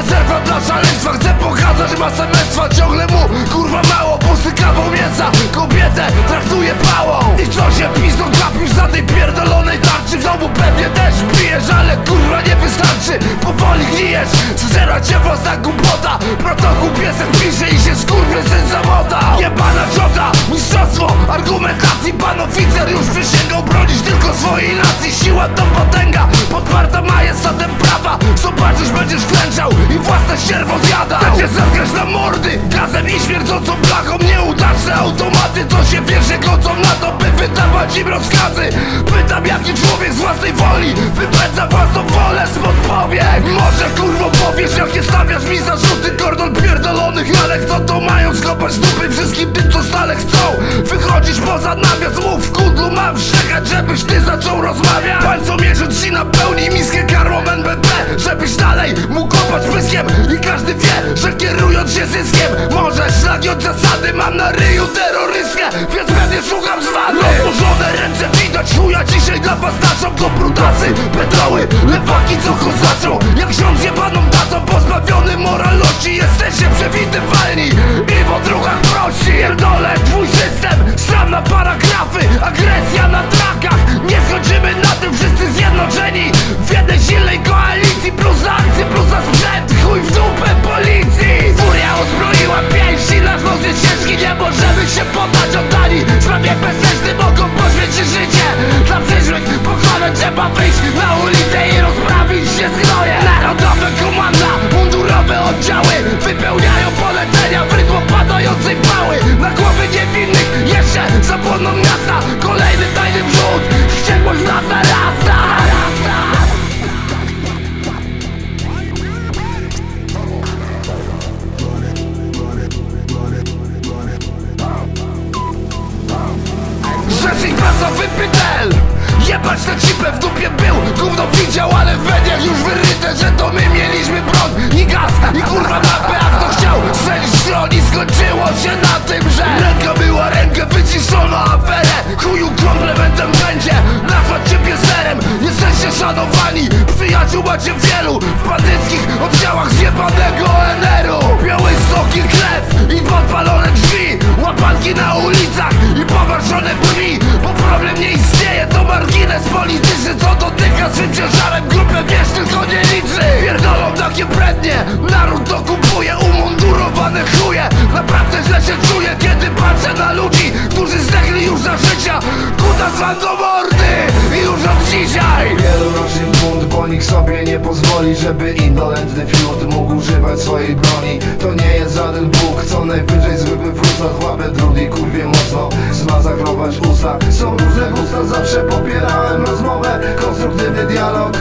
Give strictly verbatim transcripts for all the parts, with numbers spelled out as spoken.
rezerwa dla szaleństwa. Chcę pokazać masę męstwa. Ciągle mu kurwa mało, pusty kawał mięsa. Kobietę traktuje pałą. I co się pizdą gapisz za tej pierdolonej tarczy? Znowu pewnie też bijesz, ale kurwa nie wystarczy. Powoli gnijesz, zera cię własna głupota. Protokół piesek pisze i się skurwysyn zamota. Jebana ciota, mistrzostwo argumentacji. Pan oficer już przysięgał bronić tylko swojej nacji. Siła to potęga, podparta majestatem prawa. Zobaczysz, będziesz klęczał i własne sierwo zjada. Chcę cię zatkać na mordy gazem i śmierdzącą blachą. Nieudaczne automaty, co się wiersze klocą na to, by wydawać im rozkazy. Pytam, jaki człowiek z własnej woli wypędza własną wolę z podpowiedź. Może kurwo powiesz, jak nie stawiasz mi zarzuty gordon pierdolonych, ale co to mają skopać dupy wszystkim tym, co stale chcą. Wychodzisz poza nawias, mów w kudlu mam szczekać, żebyś ty zaczął rozmawiać. Palcomierzyc ci napełni miskę karmą N B P, żebyś dalej mógł kopać pyskiem. I każdy wie, że kierując się zyskiem może szlaki od zasady. Mam na ryju terrorystkę, więc pewnie szukam zwany. Rozłożone ręce widać, chuja dzisiaj dla was naszą. To brutacy, pedoły, lewaki co kozaczą. Jak ksiądz jebaną tacą pozbawiony moralności. Jesteście przewidywalni i w odruchach prości. Pierdolę twój system, sam na paragrafy. Agresja na trakach, nie skończymy na tym. Wszyscy zjednoczeni w jednej silnej koalicji. Plus za akcję, plus za sprzęt, chuj w dupę policji. Furia uzbroiła pięści, nasz los jest ciężki. Nie możemy się poddać, oddali sprawie bezsensny, mogą poświęcić życie dla przyszłych pokoleń. Trzeba wyjść na ulicę i rozprawić się z gnojem. Narodowe komanda, mundurowe oddziały wypełniają polecenia w rytm opadającej pały. Na głowy niewinnych jeszcze zapłoną miasta. Kolejny tajny wrzód, wściekłość nas narasta. Rzecznik prasowy Pytel, jebać na cipę w dupie był. Gówno widział, ale w mediach już wyryte, że to my mieliśmy broń i gaz i kurwa mapę. A kto chciał strzelić w stron i skończyło się na tym, że ręka była rękę, wyciszono aferę. Chuju komplementem będzie nazwać ciebie serem. Jesteście szanowani, przyjaciół macie wielu w bandyckich oddziałach zjebanego N R u. Biały stoki, krew i podpalone drzwi, łapanki na ulicach i pomarszone brwi. Bo problem nie istnieje, to margines polityczny, co dotyka swym ciężarem grupę, wiesz, tylko nie liczy. Pierdolą takie brednie, naród to kupuje, umundurowane chuje. Naprawdę źle się czuję, kiedy patrzę na ludzi, którzy zdechli już za życia. Kutas wam do mordy i już od dzisiaj wieloroczny bunt, bo nikt sobie nie pozwoli, żeby indolentny fiut mógł używać swojej broni. To nie jest żaden Bóg, co najwyżej zły wywróca. Łapę drugi kurwie mocno, zmazakrować usta. Są różne gusta, zawsze popierałem rozmowę. Konstruktywny dialog,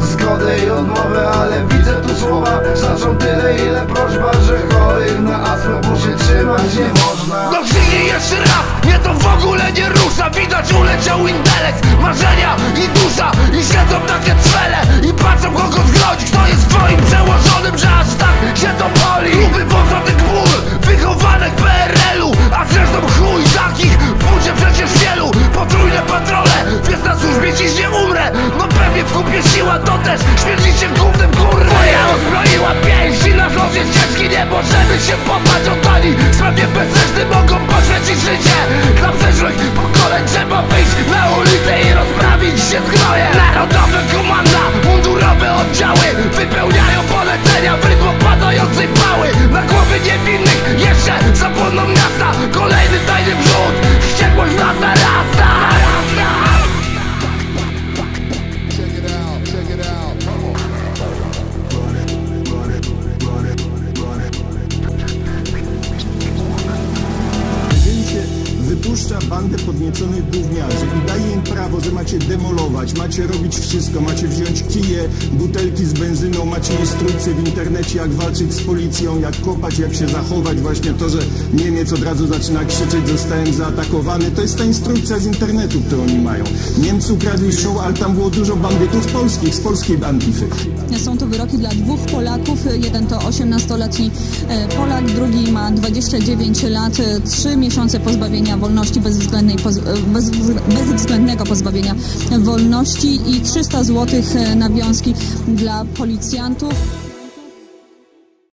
zgodę i odmowę. Ale widzę tu słowa, znaczą tyle ile prośba, że chorych na astmę się trzymać nie można. No krzyknij jeszcze raz, nie to w ogóle nie rusza. Widać uleciał intelekt, marzenia i dusza. I siedzą takie cwele i patrzą kogo zgrodzić. Kto jest twoim przełożonym, że aż tak się to boli. Luby wodzonych mur, wychowanych P R L u. A zresztą chuj takich w budzie przecież wielu. Potrójne patrole, więc na służbie dziś nie umrę. No pewnie w kupie siła, to też śmierdzicie głównym kurwy. Moja uzbroiła pięść i nasz los jest ciężki. Nie możemy się poddać, oddali sprawie bezsensny, mogą poświęcić życie dla przyszłych pokoleń. Trzeba wyjść na ulicę i rozprawić się z gnojem. Narodowe komanda, mundurowe oddziały wypełniają polecenia w rytm opadającej pały. Na głowy niewinnych jeszcze zapłoną miasta. Kolejny tajny wrzód, wściekłość nas narasta. Puszcza bandę podnieconych gówniarzy i daje im prawo, że macie demolować, macie robić wszystko, macie wziąć kije, butelki z benzyną, macie instrukcje w internecie, jak walczyć z policją, jak kopać, jak się zachować. Właśnie to, że Niemiec od razu zaczyna krzyczeć, zostałem zaatakowany, to jest ta instrukcja z internetu, którą oni mają. Niemcy ukradli show, ale tam było dużo bandytów polskich, z polskiej Antify. Są to wyroki dla dwóch Polaków, jeden to osiemnastoletni Polak, drugi ma dwadzieścia dziewięć lat, trzy miesiące pozbawienia wolności. Bezwzględnej, bez, bezwzględnego pozbawienia wolności i trzysta złotych nawiązki dla policjantów.